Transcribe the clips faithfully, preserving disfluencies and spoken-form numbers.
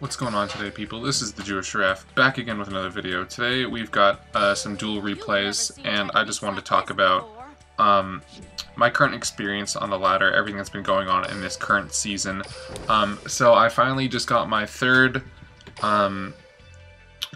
What's going on today, people? This is the Jewish Giraffe, back again with another video. Today we've got uh, some duel replays, and I just wanted to talk about um, my current experience on the ladder, everything that's been going on in this current season. Um, so I finally just got my third um,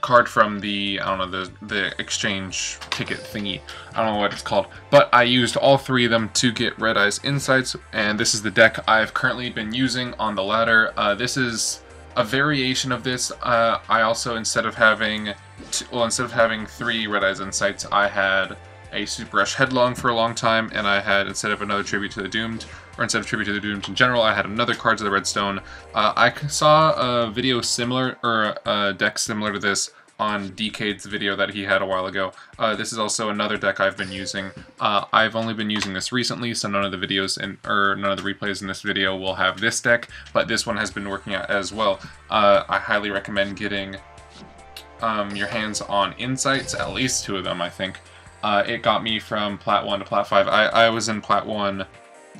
card from the, I don't know, the, the exchange ticket thingy. I don't know what it's called, but I used all three of them to get Red-Eyes Insights, and this is the deck I've currently been using on the ladder. Uh, this is a variation of this. uh, I also, instead of having, t well, instead of having three Red-Eyes Insights, I had a Super Rush Headlong for a long time, and I had, instead of another Tribute to the Doomed, or instead of Tribute to the Doomed in general, I had another Cards of the Redstone. Uh, I saw a video similar, or a deck similar to this, on Decade's video that he had a while ago. Uh, this is also another deck I've been using. Uh, I've only been using this recently, so none of the videos and or none of the replays in this video will have this deck, but this one has been working out as well. Uh, I highly recommend getting um, your hands on Insights, at least two of them, I think. Uh, it got me from Plat one to Plat five. I, I was in Plat one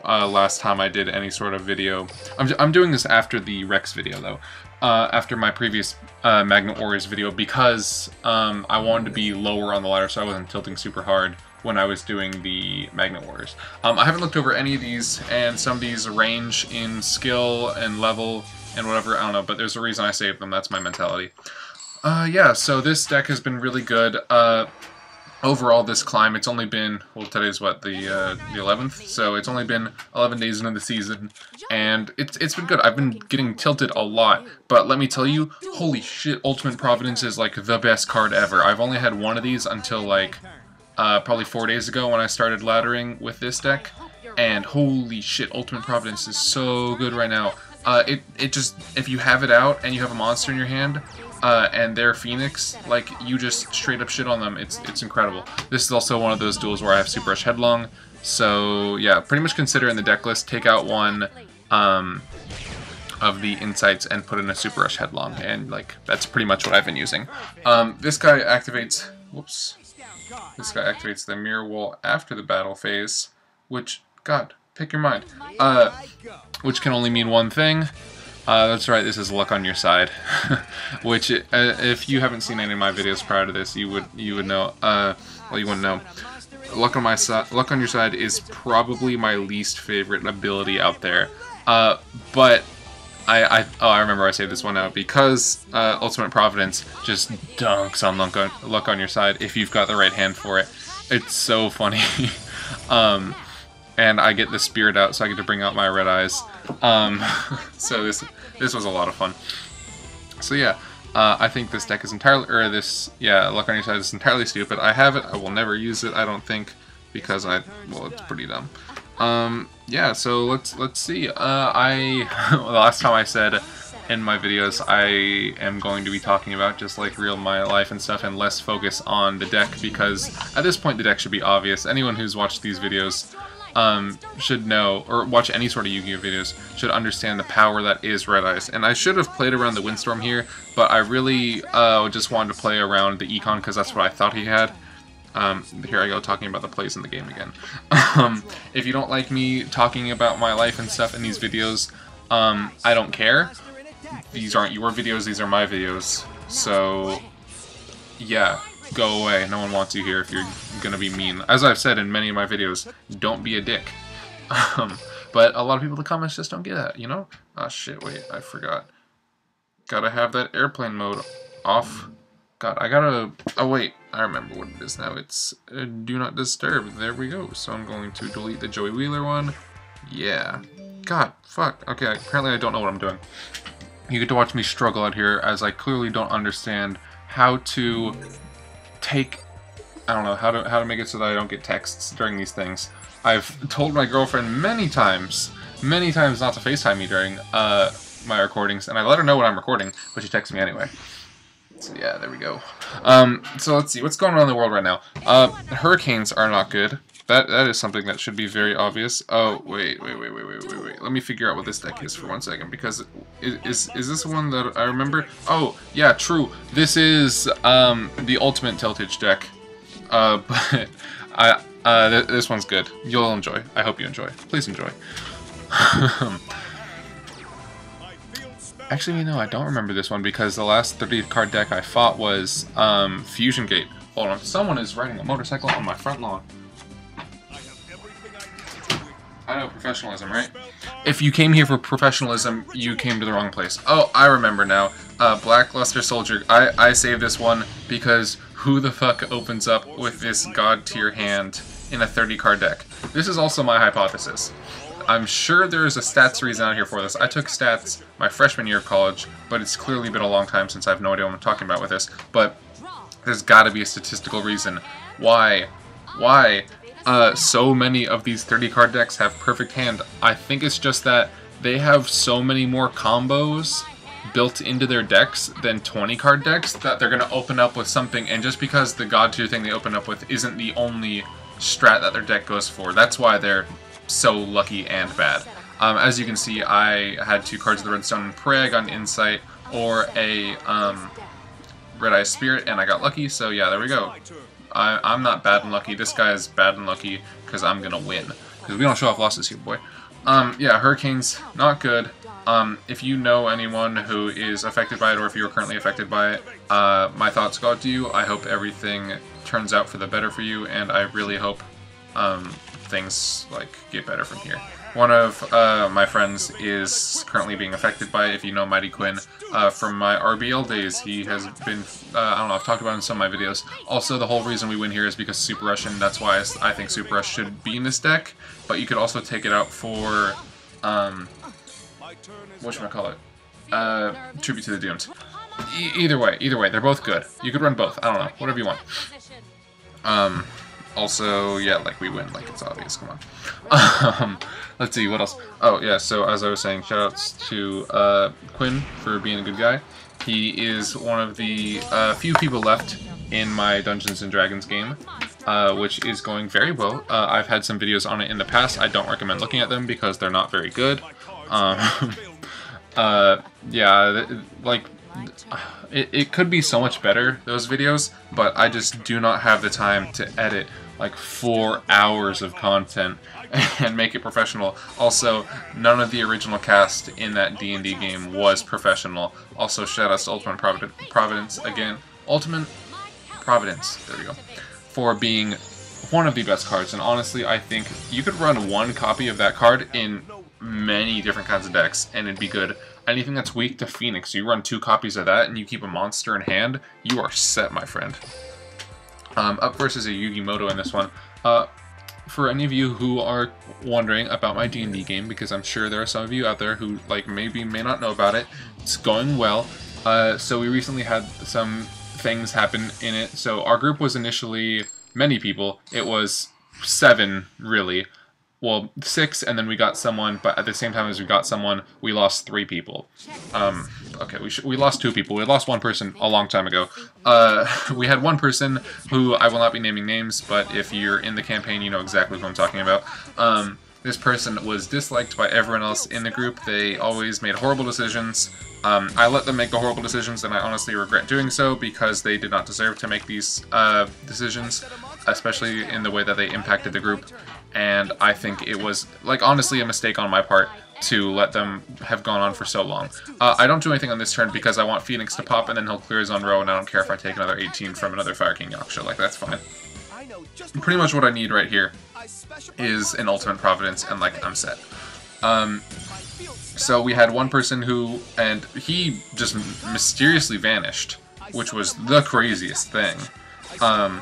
uh, last time I did any sort of video. I'm, I'm doing this after the Rex video, though. Uh, after my previous uh, Magna Warriors video, because um, I wanted to be lower on the ladder so I wasn't tilting super hard when I was doing the Magna Warriors. Um, I haven't looked over any of these, and some of these range in skill and level and whatever, I don't know, but there's a reason I saved them, that's my mentality. Uh, yeah, so this deck has been really good. Uh, Overall, this climb, it's only been, well, today's what, the uh, the eleventh? So it's only been eleven days into the season, and it's it's been good. I've been getting tilted a lot, but let me tell you, holy shit, Ultimate Providence is like the best card ever. I've only had one of these until like, uh, probably four days ago when I started laddering with this deck, and holy shit, Ultimate Providence is so good right now. Uh, it, it just, if you have it out and you have a monster in your hand, Uh, and their Phoenix, like, you just straight up shit on them. It's it's incredible. This is also one of those duels where I have Super Rush Headlong, so yeah, pretty much consider in the deck list, take out one um, of the Insights and put in a Super Rush Headlong, and like, that's pretty much what I've been using. Um, this guy activates, whoops, this guy activates the Mirror Wall after the battle phase, which, god, pick your mind, uh, which can only mean one thing. Uh, that's right, this is Luck on Your Side, which, uh, if you haven't seen any of my videos prior to this, you would you would know, uh, well, you wouldn't know. Luck on, my si Luck on Your Side is probably my least favorite ability out there, uh, but I, I, oh, I remember I saved this one out, because uh, Ultimate Providence just dunks on Luck on, Luck on Your Side if you've got the right hand for it. It's so funny. um... And I get the Spirit out, so I get to bring out my Red-Eyes. Um, so this this was a lot of fun. So yeah, uh, I think this deck is entirely, or this, yeah, Luck on Your Side is entirely stupid. I have it, I will never use it, I don't think, because I, well, it's pretty dumb. Um, yeah, so let's let's see. Uh, I, well, last time I said in my videos, I am going to be talking about just like real my life and stuff, and less focus on the deck, because at this point the deck should be obvious. Anyone who's watched these videos Um, should know, or watch any sort of Yu-Gi-Oh videos, should understand the power that is Red-Eyes. And I should have played around the Windstorm here, but I really uh, just wanted to play around the Econ, because that's what I thought he had. Um, here I go talking about the plays in the game again. um, if you don't like me talking about my life and stuff in these videos, um, I don't care. These aren't your videos, these are my videos. So, yeah. Go away, no one wants you here if you're gonna be mean. As I've said in many of my videos, don't be a dick. Um, but a lot of people in the comments just don't get that, you know? Ah, oh, shit, wait, I forgot. Gotta have that airplane mode off. God, I gotta... Oh, wait, I remember what it is now. It's uh, Do Not Disturb. There we go. So I'm going to delete the Joey Wheeler one. Yeah. God, fuck. Okay, apparently I don't know what I'm doing. You get to watch me struggle out here, as I clearly don't understand how to... take, I don't know, how to, how to make it so that I don't get texts during these things. I've told my girlfriend many times, many times not to FaceTime me during uh, my recordings, and I let her know when I'm recording, but she texts me anyway. So yeah, there we go. Um, so let's see, what's going on in the world right now? Uh, hurricanes are not good. That That is something that should be very obvious. Oh, wait, wait, wait, wait, wait, wait, wait. Let me figure out what this deck is for one second, because is, is, is this one that I remember? Oh, yeah, true. This is um, the Ultimate Tiltage deck, uh, but I, uh, th this one's good. You'll enjoy. I hope you enjoy. Please enjoy. Actually, you know, I don't remember this one because the last thirty card deck I fought was um, Fusion Gate. Hold on, someone is riding a motorcycle on my front lawn. I know professionalism, right? If you came here for professionalism, you came to the wrong place. Oh, I remember now. Uh, Black Luster Soldier. I, I saved this one because who the fuck opens up with this god tier hand in a thirty card deck? This is also my hypothesis. I'm sure there's a stats reason out here for this. I took stats my freshman year of college, but it's clearly been a long time since I have no idea what I'm talking about with this. But there's gotta be a statistical reason why, why uh, so many of these thirty card decks have perfect hand. I think it's just that they have so many more combos built into their decks than twenty card decks that they're gonna open up with something, and just because the god tier thing they open up with isn't the only strat that their deck goes for, that's why they're so lucky and bad. Um, as you can see, I had two Cards of the Redstone and Prey. I got an Insight or a um, Red-Eyes Spirit, and I got lucky, so yeah, there we go. I, I'm not bad and lucky, this guy is bad and lucky, because I'm gonna win. Because we don't show off losses here, boy. Um, yeah, Hurricane's not good. Um, if you know anyone who is affected by it, or if you are currently affected by it, uh, my thoughts go out to you. I hope everything turns out for the better for you, and I really hope um, things like get better from here. One of uh, my friends is currently being affected by it. If you know Mighty Quinn uh, from my R B L days, he has been, uh, I don't know, I've talked about him in some of my videos. Also, the whole reason we win here is because Super Rush, and that's why I think Super Rush should be in this deck, but you could also take it out for, um, whatchamacallit, uh, Tribute to the Doomed. E either way, either way, they're both good. You could run both, I don't know, whatever you want. Um... Also, yeah, like, we win, like, it's obvious, come on. Um, let's see, what else? Oh, yeah, so as I was saying, shoutouts to uh, Quinn for being a good guy. He is one of the uh, few people left in my Dungeons and Dragons game, uh, which is going very well. Uh, I've had some videos on it in the past. I don't recommend looking at them because they're not very good. Um, uh, yeah, like... It, it could be so much better, those videos, but I just do not have the time to edit like four hours of content and make it professional. Also, none of the original cast in that D and D game was professional. Also, shout out to Ultimate Providence, Providence again. Ultimate Providence, there we go, for being one of the best cards, and honestly, I think you could run one copy of that card in many different kinds of decks, and it'd be good. Anything that's weak to Phoenix, you run two copies of that and you keep a monster in hand, you are set, my friend. Um, up versus a Yugimoto in this one. Uh, for any of you who are wondering about my D and D game, because I'm sure there are some of you out there who like maybe may not know about it, it's going well. Uh, so we recently had some things happen in it. So our group was initially many people. It was seven, really. Well, six, and then we got someone, but at the same time as we got someone, we lost three people. Um, okay, we, sh we lost two people. We lost one person a long time ago. Uh, we had one person who, I will not be naming names, but if you're in the campaign, you know exactly who I'm talking about. Um, this person was disliked by everyone else in the group. They always made horrible decisions. Um, I let them make the horrible decisions, and I honestly regret doing so because they did not deserve to make these uh, decisions, especially in the way that they impacted the group. And I think it was, like, honestly a mistake on my part to let them have gone on for so long. Uh, I don't do anything on this turn because I want Phoenix to pop and then he'll clear his own row, and I don't care if I take another eighteen from another Fire King Yaksha, like, that's fine. Pretty much what I need right here is an Ultimate Providence, and, like, I'm set. Um, so we had one person who, and he just mysteriously vanished, which was the craziest thing. Um...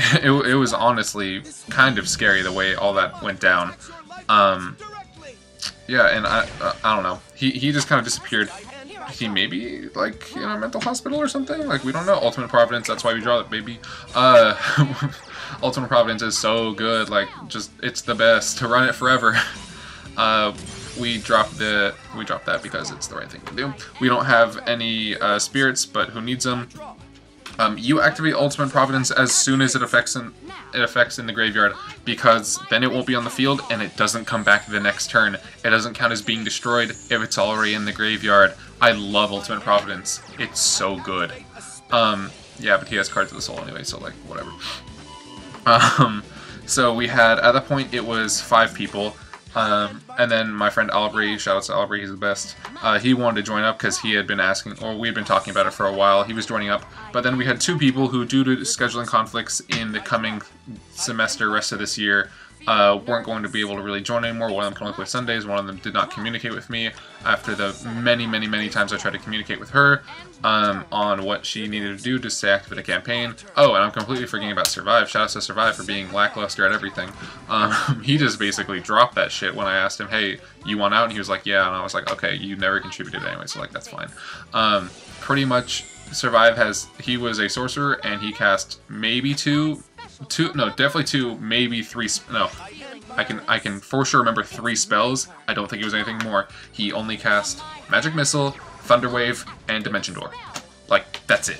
It, it was honestly kind of scary the way all that went down. Um, yeah, and I uh, I don't know. He he just kind of disappeared. He maybe like in a mental hospital or something. Like, we don't know. Ultimate Providence. That's why we draw that baby. Uh, Ultimate Providence is so good. Like, just it's the best to run it forever. Uh, we dropped the we dropped that because it's the right thing to do. We don't have any uh, spirits, but who needs them? Um, you activate Ultimate Providence as soon as it affects in, it affects in the graveyard, because then it won't be on the field and it doesn't come back the next turn. It doesn't count as being destroyed if it's already in the graveyard. I love Ultimate Providence. It's so good. Um, yeah, but he has Cards of the Soul anyway, so, like, whatever. Um, so we had, at that point, it was five people. Um, and then my friend Aubrey, shout out to Aubrey, he's the best, uh, he wanted to join up because he had been asking, or we had been talking about it for a while, he was joining up, but then we had two people who, due to scheduling conflicts in the coming semester, rest of this year, uh, weren't going to be able to really join anymore. One of them came up with Sundays, one of them did not communicate with me after the many, many, many times I tried to communicate with her um, on what she needed to do to stay active in a campaign. Oh, and I'm completely forgetting about Survive. Shout out to Survive for being lackluster at everything. Um, he just basically dropped that shit when I asked him, hey, you want out? And he was like, yeah, and I was like, okay, you never contributed anyway, so like, that's fine. Um, pretty much Survive has, he was a sorcerer and he cast maybe two, Two, no, definitely two, maybe three, no, I can, I can for sure remember three spells. I don't think it was anything more. He only cast Magic Missile, Thunder Wave, and Dimension Door. Like, that's it.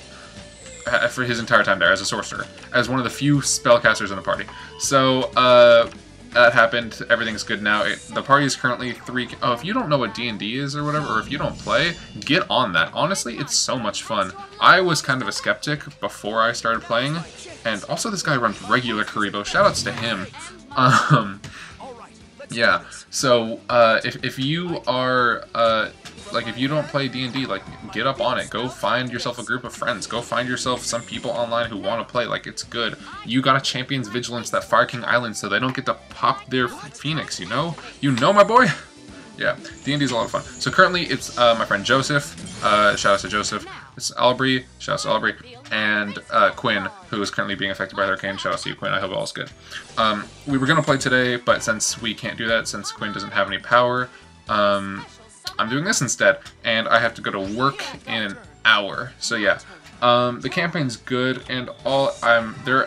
For his entire time there as a sorcerer. As one of the few spellcasters in the party. So, uh, that happened. Everything's good now. It, the party is currently three, oh, if you don't know what D and D is or whatever, or if you don't play, get on that. Honestly, it's so much fun. I was kind of a skeptic before I started playing. And also this guy runs regular Kuriboh, shoutouts to him. Um, yeah, so uh, if, if you are, uh, like if you don't play D and D, like get up on it. Go find yourself a group of friends. Go find yourself some people online who want to play, like it's good. You got a Champions Vigilance that Fire King Island so they don't get to pop their Phoenix, you know? You know, my boy? Yeah, D and D is a lot of fun. So currently it's uh, my friend Joseph, uh, shout out to Joseph, it's Aubrey, shout out to Aubrey, and uh, Quinn, who is currently being affected by Hurricane. Shout out to you, Quinn, I hope all's good. Um, we were going to play today, but since we can't do that, since Quinn doesn't have any power, um, I'm doing this instead, and I have to go to work in an hour, so yeah. Um, the campaign's good, and all. I'm, they're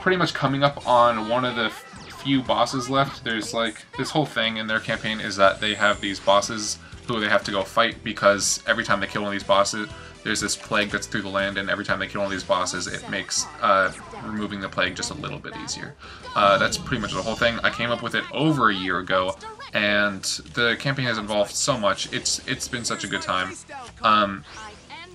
pretty much coming up on one of the few bosses left. There's like this whole thing in their campaign is that they have these bosses who they have to go fight because every time they kill one of these bosses, there's this plague that's through the land, and every time they kill one of these bosses, it makes uh, removing the plague just a little bit easier. Uh, that's pretty much the whole thing. I came up with it over a year ago, and the campaign has evolved so much. It's it's been such a good time. Um,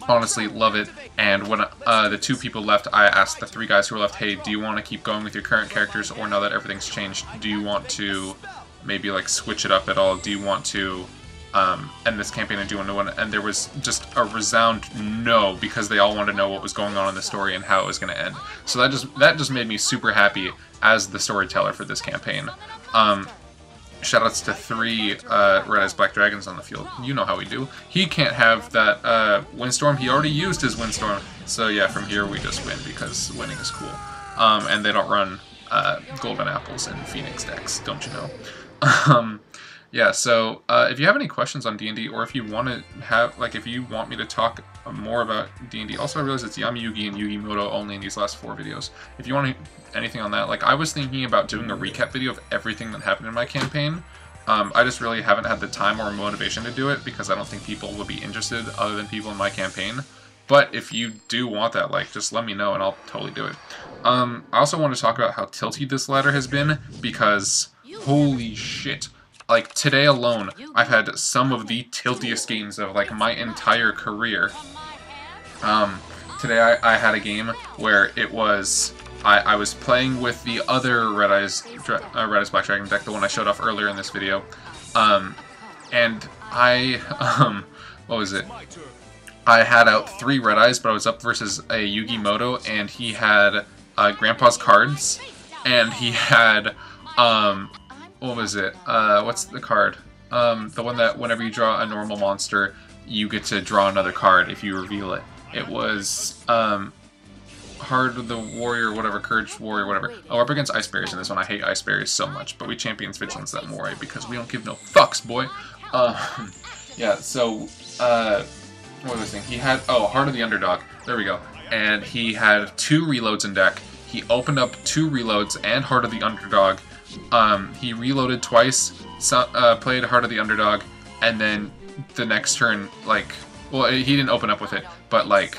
Honestly, love it. And when uh, the two people left, I asked the three guys who were left, hey, do you want to keep going with your current characters, or now that everything's changed, do you want to maybe like switch it up at all? Do you want to um, end this campaign and do a new one? And there was just a resound no, because they all wanted to know what was going on in the story and how it was going to end. So that just that just made me super happy as the storyteller for this campaign. Um, Shoutouts to three uh, Red-Eyes Black Dragons on the field. You know how we do. He can't have that uh, Windstorm. He already used his Windstorm. So yeah, from here we just win because winning is cool. Um, and they don't run uh, Golden Apples and Phoenix decks, don't you know? um, yeah, so uh, if you have any questions on D and D, or if you want to have, like, if you want me to talk more about D and D, also I realize it's Yamayugi and Yugimoto only in these last four videos. If you want to anything on that, like I was thinking about doing a recap video of everything that happened in my campaign. Um, I just really haven't had the time or motivation to do it because I don't think people would be interested other than people in my campaign. But if you do want that, like just let me know and I'll totally do it. Um, I also want to talk about how tilted this ladder has been because holy shit. Like today alone, I've had some of the tiltiest games of like my entire career. Um, today I, I had a game where it was I, I was playing with the other Red-Eyes uh, Red-Eyes Black Dragon deck, the one I showed off earlier in this video, um, and I, um, what was it? I had out three Red-Eyes, but I was up versus a Yugimoto, and he had uh, Grandpa's Cards, and he had, um, what was it? Uh, what's the card? Um, the one that whenever you draw a normal monster, you get to draw another card if you reveal it. It was, um... Heart of the Warrior, whatever, Courage Warrior, whatever. Oh, we're up against Ice Berries in this one. I hate Ice Berries so much, but we Champions Vigilance that Moray because we don't give no fucks, boy. Um, yeah, so, uh, what was I saying? He had, oh, Heart of the Underdog. There we go. And he had two reloads in deck. He opened up two reloads and Heart of the Underdog. Um, he reloaded twice, so, uh, played Heart of the Underdog, and then the next turn, like, well, he didn't open up with it, but like,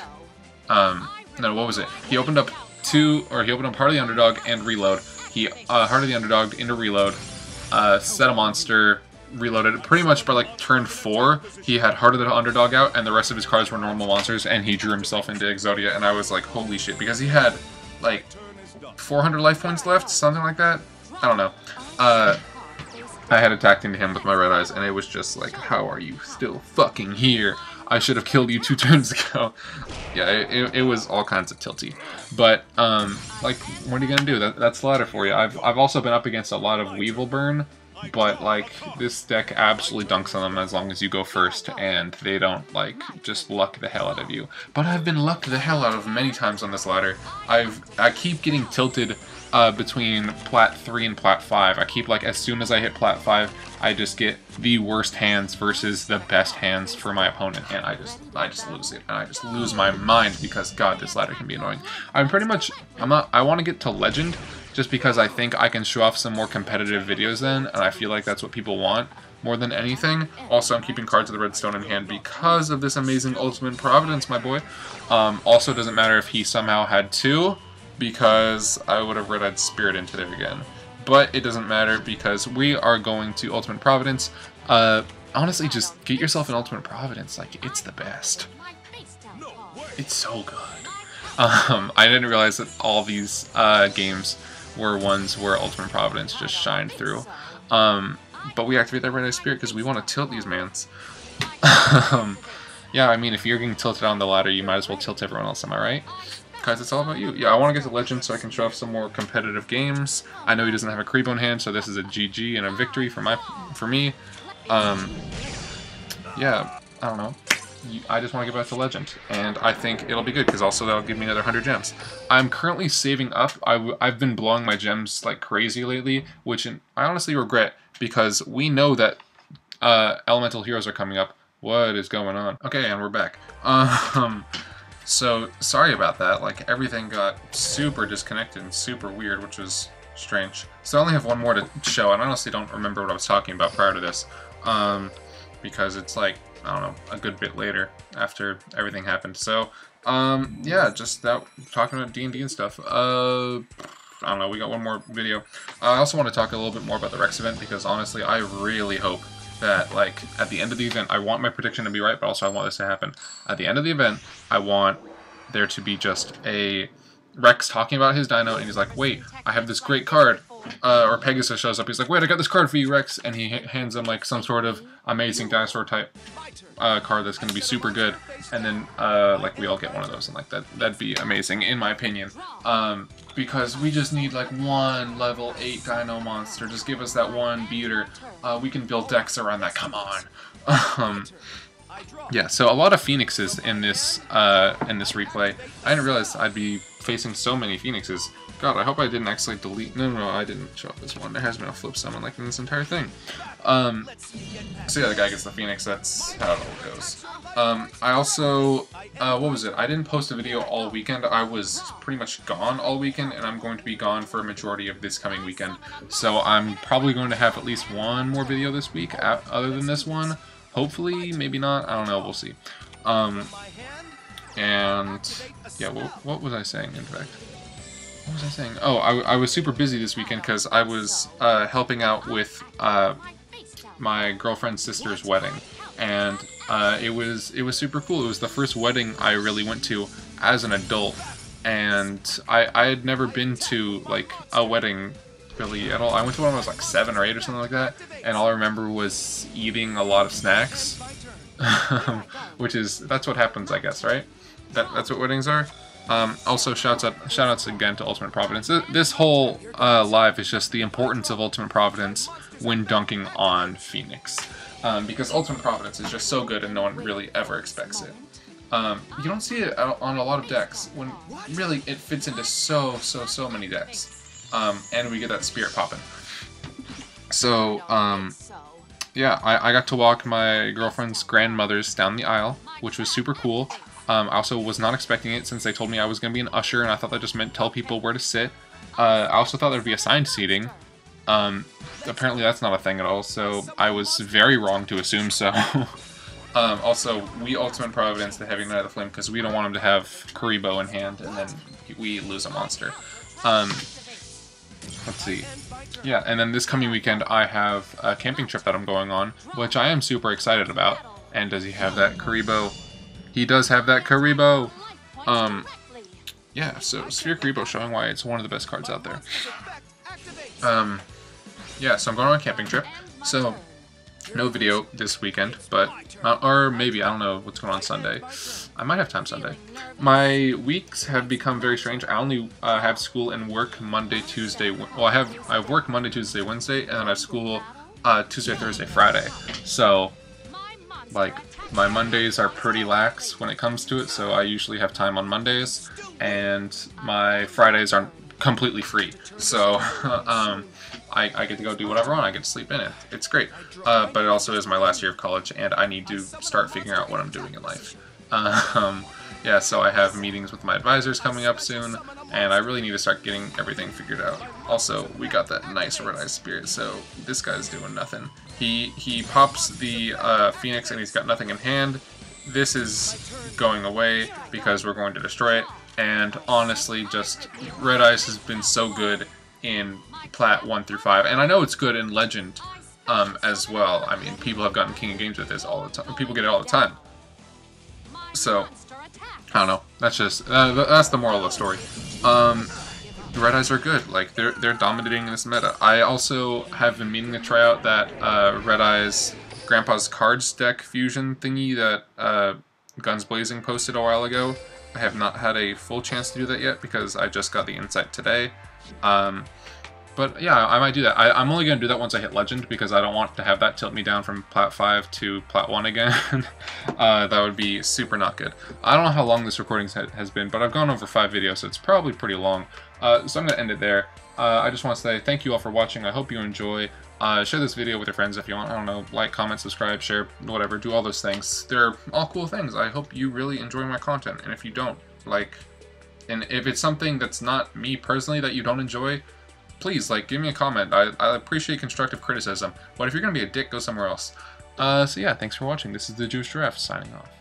um... No, what was it? He opened up two, or he opened up Heart of the Underdog and Reload. He uh, Heart of the Underdog into Reload, uh, set a monster, reloaded. Pretty much by like turn four, he had Heart of the Underdog out, and the rest of his cards were normal monsters, and he drew himself into Exodia. And I was like, holy shit, because he had like four hundred life points left, something like that. I don't know. Uh, I had attacked into him with my Red Eyes, and it was just like, how are you still fucking here? I should have killed you two turns ago. Yeah, it, it was all kinds of tilty. But, um, like, what are you gonna do? That, that's Slaughter for you. I've, I've also been up against a lot of Weevilburn, but, like, this deck absolutely dunks on them as long as you go first, and they don't, like, just luck the hell out of you. But I've been lucked the hell out of many times on this ladder. I've, I keep getting tilted Uh, between plat three and plat five. I keep, like, as soon as I hit plat five, I just get the worst hands versus the best hands for my opponent, and I just, I just lose it, and I just lose my mind because, god, this ladder can be annoying. I'm pretty much, I'm not, I want to get to Legend, just because I think I can show off some more competitive videos then, and I feel like that's what people want more than anything. Also, I'm keeping Cards of the Redstone in hand because of this amazing Ultimate Providence, my boy. Um, also, doesn't matter if he somehow had two, because I would have Red-Eyed Spirit into there again. But it doesn't matter because we are going to Ultimate Providence. Uh, honestly, just get yourself an Ultimate Providence. Like, it's the best. It's so good. Um, I didn't realize that all these uh, games were ones where Ultimate Providence just shined through. Um, but we activate that Red-Eyed Spirit because we want to tilt these mans. um, yeah, I mean, if you're getting tilted on the ladder, you might as well tilt everyone else, am I right? Guys, it's all about you. Yeah, I want to get to Legend so I can show off some more competitive games. I know he doesn't have a Kuriboh in hand, so this is a G G and a victory for my, for me. Um, yeah, I don't know. You, I just want to get back to Legend, and I think it'll be good, because also that'll give me another one hundred gems. I'm currently saving up. I w I've been blowing my gems like crazy lately, which in, I honestly regret, because we know that uh, Elemental Heroes are coming up. What is going on? Okay, and we're back. Um... So, sorry about that, like, everything got super disconnected and super weird, which was strange. So I only have one more to show, and I honestly don't remember what I was talking about prior to this, um, because it's like, I don't know, a good bit later after everything happened. So, um, yeah, just that, talking about D and D and stuff. Uh, I don't know, we got one more video. I also want to talk a little bit more about the Rex event, because honestly, I really hope that, like, at the end of the event, I want my prediction to be right, but also I want this to happen. At the end of the event, I want there to be just a Rex talking about his dino, and he's like, wait, I have this great card. Uh, or Pegasus shows up, he's like, wait, I got this card for you, Rex, and he hands him, like, some sort of amazing dinosaur type uh, card that's going to be super good, and then, uh, like, we all get one of those, and, like, that, that'd be amazing, in my opinion, um, because we just need, like, one level eight dino monster, just give us that one beater, uh, we can build decks around that, come on, um, yeah, so a lot of Phoenixes in this, uh, in this replay. I didn't realize I'd be facing so many Phoenixes. God, I hope I didn't actually delete... No, no, no, I didn't show up this one. There has been a flip summon, like, in this entire thing. Um, so yeah, the guy gets the Phoenix. That's how it all goes. Um, I also... Uh, what was it? I didn't post a video all weekend. I was pretty much gone all weekend, and I'm going to be gone for a majority of this coming weekend. So I'm probably going to have at least one more video this week, other than this one. Hopefully, maybe not. I don't know. We'll see. Um, and... Yeah, what, what was I saying, in fact? What was I saying? Oh, I, I was super busy this weekend because I was uh, helping out with uh, my girlfriend's sister's wedding, and uh, it was it was super cool. It was the first wedding I really went to as an adult, and I, I had never been to, like, a wedding really at all. I went to one when I was like seven or eight or something like that, and all I remember was eating a lot of snacks, which is that's what happens, I guess, right? That that's what weddings are. Um, also, shouts up, shoutouts again to Ultimate Providence. This whole uh, live is just the importance of Ultimate Providence when dunking on Phoenix. Um, because Ultimate Providence is just so good and no one really ever expects it. Um, you don't see it on a lot of decks, when really it fits into so, so, so many decks. Um, and we get that spirit popping. So, um, yeah, I, I got to walk my girlfriend's grandmother's down the aisle, which was super cool. Um, I also was not expecting it since they told me I was going to be an usher, and I thought that just meant tell people where to sit. Uh, I also thought there would be assigned seating. Um, apparently that's not a thing at all, so I was very wrong to assume so. um, also, we Ultimate Providence the Heavy Knight of the Flame because we don't want him to have Kuriboh in hand, and then we lose a monster. Um, let's see. Yeah, and then this coming weekend I have a camping trip that I'm going on, which I am super excited about. And does he have that Kuriboh? He does have that Kuriboh! Um, yeah, so Sphere Kuriboh showing why it's one of the best cards out there. Um, yeah, so I'm going on a camping trip. So, no video this weekend, but, uh, or maybe, I don't know what's going on Sunday. I might have time Sunday. My weeks have become very strange. I only uh, have school and work Monday, Tuesday, well, I have, I work Monday, Tuesday, Wednesday, and then I have school uh, Tuesday, Thursday, Friday. So, like, my Mondays are pretty lax when it comes to it, so I usually have time on Mondays, and my Fridays aren't completely free. So, um... I, I get to go do whatever I want, I get to sleep in it. It's great. Uh, but it also is my last year of college, and I need to start figuring out what I'm doing in life. Um, yeah, so I have meetings with my advisors coming up soon, and I really need to start getting everything figured out. Also, we got that nice Red-Eyes Spirit, so this guy's doing nothing. He, he pops the uh, Phoenix, and he's got nothing in hand. This is going away, because we're going to destroy it. And honestly, just Red-Eyes has been so good in Plat one through five, and I know it's good in Legend um, as well. I mean, people have gotten King of Games with this all the time. People get it all the time. So, I don't know. That's just, uh, that's the moral of the story. Um, the Red-Eyes are good. Like, they're, they're dominating this meta. I also have been meaning to try out that uh, Red-Eyes Grandpa's Cards deck fusion thingy that uh, Guns Blazing posted a while ago. I have not had a full chance to do that yet because I just got the insight today. Um, but yeah, I might do that. I, I'm only going to do that once I hit Legend because I don't want to have that tilt me down from Plat five to Plat one again. uh, that would be super not good. I don't know how long this recording has been, but I've gone over five videos, so it's probably pretty long. Uh, so I'm going to end it there. Uh, I just want to say thank you all for watching. I hope you enjoy. Uh, share this video with your friends if you want. I don't know, like, comment, subscribe, share, whatever. Do all those things. They're all cool things. I hope you really enjoy my content. And if you don't, like... And if it's something that's not me personally that you don't enjoy, please, like, give me a comment. I, I appreciate constructive criticism. But if you're going to be a dick, go somewhere else. Uh, so yeah, thanks for watching. This is the Jewish Giraffe signing off.